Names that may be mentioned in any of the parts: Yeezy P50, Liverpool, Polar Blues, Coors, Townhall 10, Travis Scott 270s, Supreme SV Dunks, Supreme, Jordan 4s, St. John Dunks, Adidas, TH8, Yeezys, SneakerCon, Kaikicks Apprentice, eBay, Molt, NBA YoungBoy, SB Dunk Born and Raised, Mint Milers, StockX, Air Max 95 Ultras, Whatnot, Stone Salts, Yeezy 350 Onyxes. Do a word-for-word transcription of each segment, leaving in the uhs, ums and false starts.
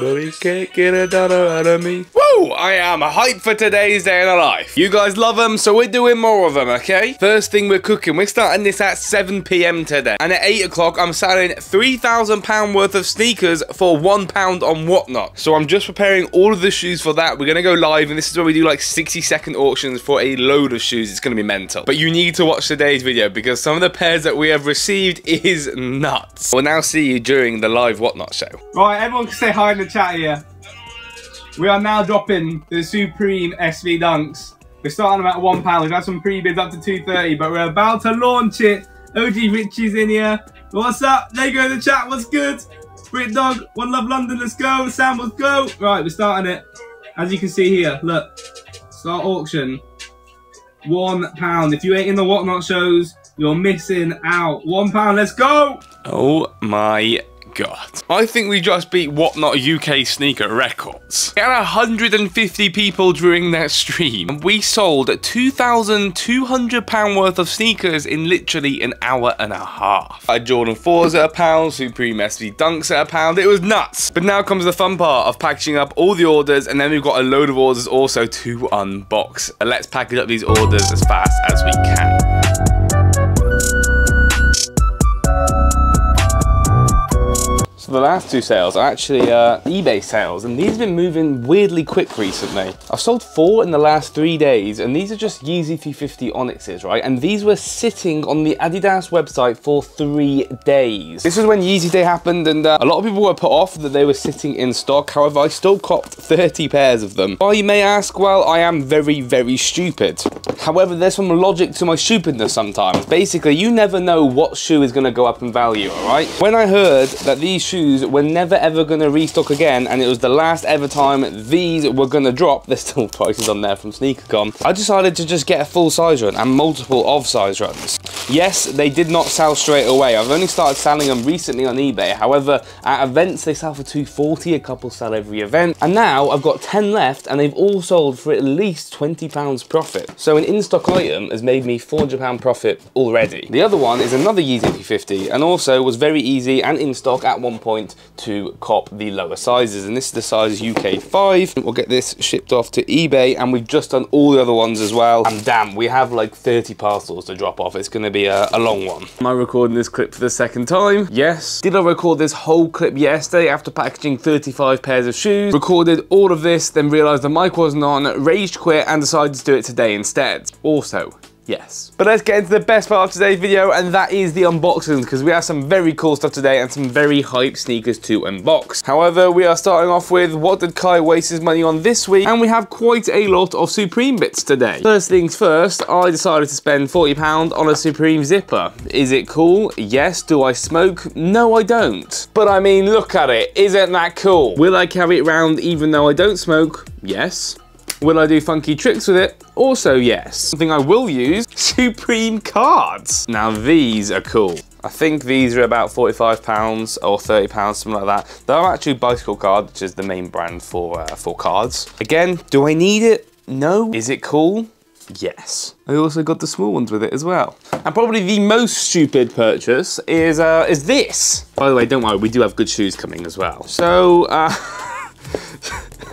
but he can't get a dollar out of me. Woo! I am hyped for today's day in our life. You guys love them, so we're doing more of them, okay? First thing we're cooking, we're starting this at seven p m today. And at eight o'clock, I'm selling three thousand pounds worth of sneakers for one pound on Whatnot. So I'm just preparing all of the shoes for that. We're going to go live, and this is where we do like sixty second auctions for a load of shoes. It's going to be mental. But you need to watch today's video because some of the pairs that we have received is nuts. We'll now see you during the live Whatnot show. Right, everyone can say hi in the chat here. We are now dropping the Supreme S V Dunks. We're starting them at one pound. We've had some pre-bids up to two thirty, but we're about to launch it. O G Richie's in here. What's up? There you go in the chat. What's good? Brit Dog, One Love London, let's go. Sam, let's go. Right, we're starting it. As you can see here, look. Start auction. One pound. If you ain't in the Whatnot shows, you're missing out. One pound, let's go. Oh my God. I think we just beat Whatnot U K sneaker records. We had one hundred fifty people during that stream, and we sold two thousand two hundred pounds worth of sneakers in literally an hour and a half. I had Jordan fours at a pound, Supreme S V Dunks at a pound. It was nuts. But now comes the fun part of packaging up all the orders, and then we've got a load of orders also to unbox. And let's package up these orders as fast as we can. The last two sales are actually uh, eBay sales, and these have been moving weirdly quick recently. I've sold four in the last three days, and these are just Yeezy three fifty Onyxes, right? And these were sitting on the Adidas website for three days. This was when Yeezy Day happened, and uh, a lot of people were put off that they were sitting in stock. However, I still copped thirty pairs of them. While you may ask, well, I am very, very stupid. However, there's some logic to my stupidness sometimes. Basically, you never know what shoe is going to go up in value, all right? When I heard that these shoes were never ever going to restock again, and it was the last ever time these were going to drop, there's still prices on there from SneakerCon, I decided to just get a full size run and multiple of size runs. Yes, they did not sell straight away. I've only started selling them recently on eBay. However, at events they sell for two forty, a couple sell every event, and now I've got ten left, and they've all sold for at least twenty pounds profit. So an in-stock item has made me four hundred pounds profit already. The other one is another Yeezy P fifty, and also was very easy and in stock at one point to cop the lower sizes, and this is the size U K five. We'll get this shipped off to eBay, and we've just done all the other ones as well, and damn, we have like thirty parcels to drop off. It's gonna be a, a long one. Am I recording this clip for the second time? Yes. Did I record this whole clip yesterday after packaging thirty-five pairs of shoes? Recorded all of this, then realized the mic wasn't on, raged quit, and decided to do it today instead. Also, yes. But let's get into the best part of today's video, and that is the unboxings, because we have some very cool stuff today and some very hype sneakers to unbox. However, we are starting off with what did Kai waste his money on this week, and we have quite a lot of Supreme bits today. First things first, I decided to spend forty pounds on a Supreme zipper. Is it cool? Yes. Do I smoke? No, I don't. But I mean, look at it. Isn't that cool? Will I carry it around even though I don't smoke? Yes. Will I do funky tricks with it? Also yes. Something I will use, Supreme cards. Now these are cool. I think these are about forty-five pounds or thirty pounds, something like that. They're actually Bicycle Card, which is the main brand for, uh, for cards. Again, do I need it? No. Is it cool? Yes. I also got the small ones with it as well. And probably the most stupid purchase is, uh, is this. By the way, don't worry, we do have good shoes coming as well. So, uh...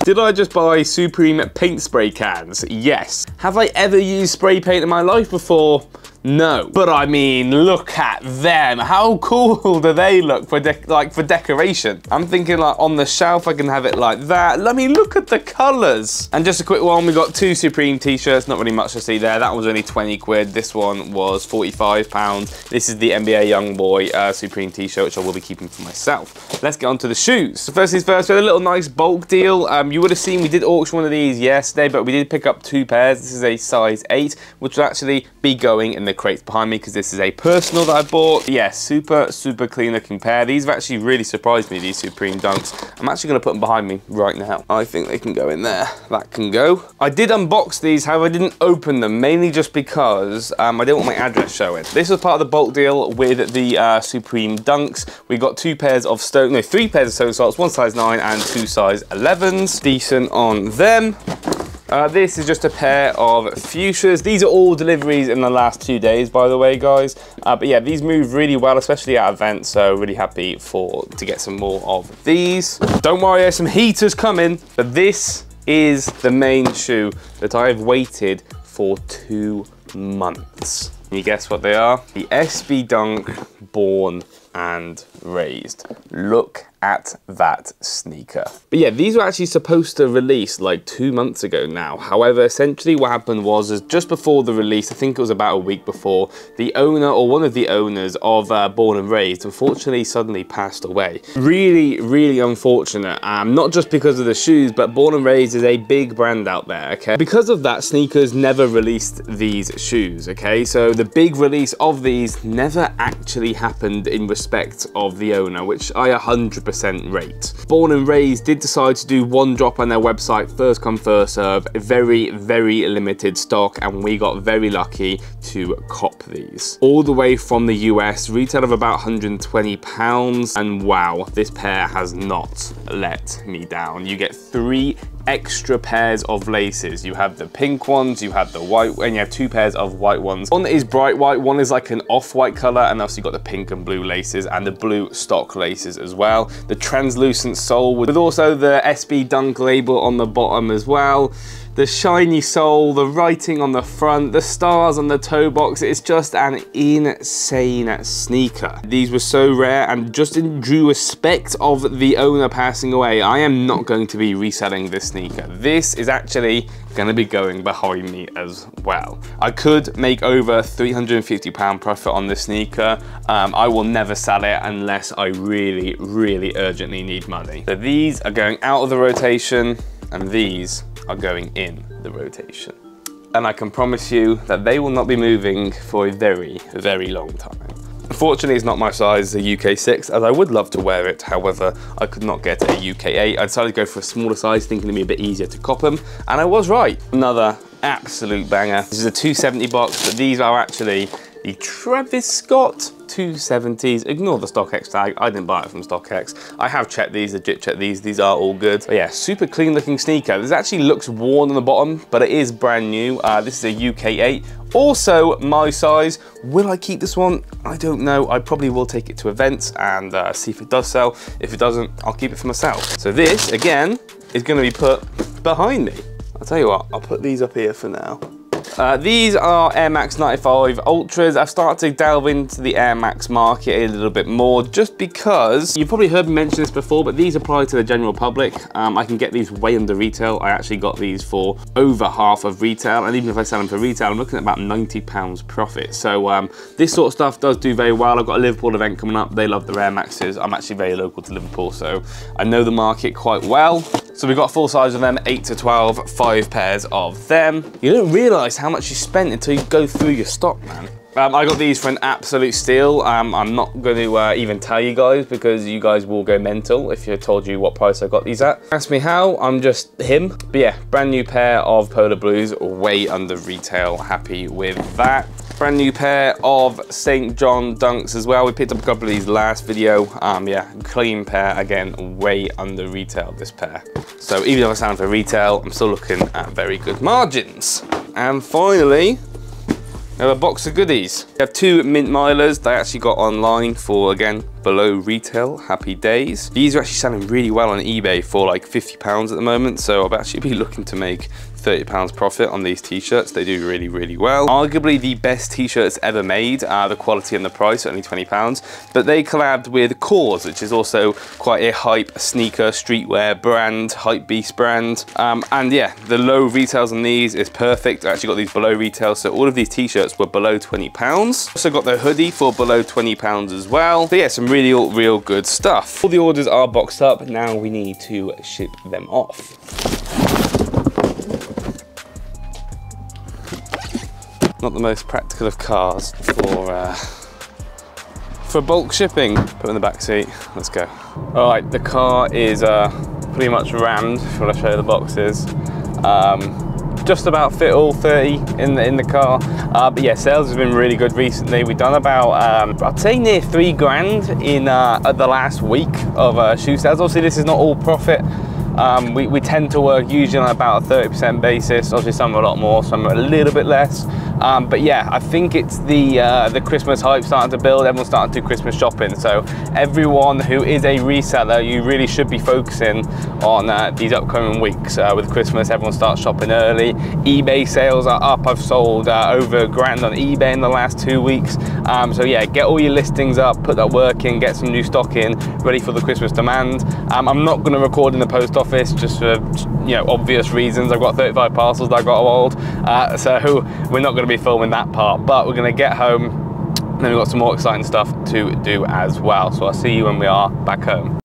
Did I just buy Supreme paint spray cans? Yes. Have I ever used spray paint in my life before? No. But I mean, look at them. How cool do they look for de like for decoration? I'm thinking like on the shelf, I can have it like that. I mean, look at the colors. And just a quick one, we got two Supreme t-shirts, not really much to see there. That was only twenty quid. This one was forty-five pounds. This is the N B A YoungBoy uh, Supreme t-shirt, which I will be keeping for myself. Let's get on to the shoes. So first things first, we had a little nice bulk deal. Um, You would have seen we did auction one of these yesterday, but we did pick up two pairs. This is a size eight, which will actually be going in the crates behind me because this is a personal that I bought. Yeah, super, super clean looking pair. These have actually really surprised me, these Supreme Dunks. I'm actually going to put them behind me right now. I think they can go in there. That can go. I did unbox these, however, I didn't open them, mainly just because um, I didn't want my address showing. This was part of the bulk deal with the uh, Supreme Dunks. We got two pairs of Stone, no, three pairs of Stone Salts, one size nine and two size elevens. Decent on them. Uh, this is just a pair of fuchsias. These are all deliveries in the last two days, by the way, guys. Uh, but yeah, these move really well, especially at events, so really happy for to get some more of these. Don't worry, there's some heaters coming, but this is the main shoe that I've waited for two months. Can you guess what they are? The S B Dunk Born and Raised. Look at that sneaker. But yeah, these were actually supposed to release like two months ago now. However, essentially what happened was is just before the release, I think it was about a week before, the owner or one of the owners of uh, Born and Raised unfortunately suddenly passed away. Really, really unfortunate. Um, not just because of the shoes, but Born and Raised is a big brand out there, okay? Because of that, sneakers never released these shoes, okay? So the big release of these never actually happened in respect of the owner, which I one hundred percent rate. Born and Raised did decide to do one drop on their website, first come first serve, very very limited stock, and we got very lucky to cop these. All the way from the U S, retail of about one hundred and twenty pounds, and wow, this pair has not let me down. You get three extra pairs of laces. You have the pink ones, you have the white, and you have two pairs of white ones. One is bright white, one is like an off-white color, and also you've got the pink and blue laces and the blue stock laces as well. The translucent sole with also the S B Dunk label on the bottom as well. The shiny sole, the writing on the front, the stars on the toe box. It's just an insane sneaker. These were so rare and just in due respect of the owner passing away, I am not going to be reselling this sneaker. This is actually gonna be going behind me as well. I could make over three hundred and fifty pound profit on this sneaker. Um, I will never sell it unless I really, really urgently need money. So these are going out of the rotation and these are going in the rotation. And I can promise you that they will not be moving for a very, very long time. Unfortunately, it's not my size, the U K six, as I would love to wear it. However, I could not get a U K eight. I decided to go for a smaller size, thinking it'd be a bit easier to cop them, and I was right. Another absolute banger. This is a two seventy box, but these are actually the Travis Scott two seventies. Ignore the StockX tag, I didn't buy it from StockX. I have checked these, legit checked these, these are all good. But yeah, super clean looking sneaker. This actually looks worn on the bottom, but it is brand new. Uh, this is a U K eight, also my size. Will I keep this one? I don't know. I probably will take it to events and uh, see if it does sell. If it doesn't, I'll keep it for myself. So this, again, is gonna be put behind me. I'll tell you what, I'll put these up here for now. Uh, these are Air Max ninety-five Ultras. I've started to delve into the Air Max market a little bit more just because, you've probably heard me mention this before, but these apply to the general public. Um, I can get these way under retail. I actually got these for over half of retail, and even if I sell them for retail, I'm looking at about ninety pounds profit. So um, this sort of stuff does do very well. I've got a Liverpool event coming up. They love the Air Maxes. I'm actually very local to Liverpool, so I know the market quite well. So we've got full size of them, eight to twelve, five pairs of them. You don't realize how much you spent until you go through your stock, man. Um, I got these for an absolute steal. Um, I'm not going to uh, even tell you guys because you guys will go mental if I told you what price I got these at. Ask me how, I'm just him. But yeah, brand new pair of Polar Blues, way under retail, happy with that. Brand new pair of Saint John Dunks as well. We picked up a couple of these last video. Um, yeah, clean pair, again, way under retail, this pair. So even if I sound for retail, I'm still looking at very good margins. And finally, we have a box of goodies. We have two Mint Milers that I actually got online for, again, below retail, happy days. These are actually selling really well on eBay for like fifty pounds at the moment, so I'll actually be looking to make thirty pounds profit on these t-shirts. They do really, really well. Arguably the best t-shirts ever made. Uh, the quality and the price, only twenty pounds. But they collabed with Coors, which is also quite a hype sneaker, streetwear brand, hype beast brand. Um, and yeah, the low retails on these is perfect. I actually got these below retail, so all of these t-shirts were below twenty pounds. Also got the hoodie for below twenty pounds as well. So yeah, some really, real good stuff. All the orders are boxed up. Now we need to ship them off. Not the most practical of cars for uh, for bulk shipping. Put it in the back seat. Let's go. All right, the car is uh, pretty much rammed. If you want to show the boxes, um, just about fit all thirty in the in the car. Uh, but yeah, sales have been really good recently. We've done about um, I'd say near three grand in uh, the last week of uh, shoe sales. Obviously, this is not all profit. Um, we, we tend to work usually on about a thirty percent basis. Obviously some are a lot more, some are a little bit less. Um, but yeah, I think it's the uh, the Christmas hype starting to build. Everyone's starting to do Christmas shopping. So everyone who is a reseller, you really should be focusing on uh, these upcoming weeks uh, with Christmas. Everyone starts shopping early. eBay sales are up. I've sold uh, over a grand on eBay in the last two weeks. Um, so yeah, get all your listings up, put that work in, get some new stock in, ready for the Christmas demand. Um, I'm not going to record in the post office just for, you know, obvious reasons. I've got thirty-five parcels that I got to hold. Uh, so we're not going to be filming that part, but we're going to get home and then we've got some more exciting stuff to do as well. So I'll see you when we are back home.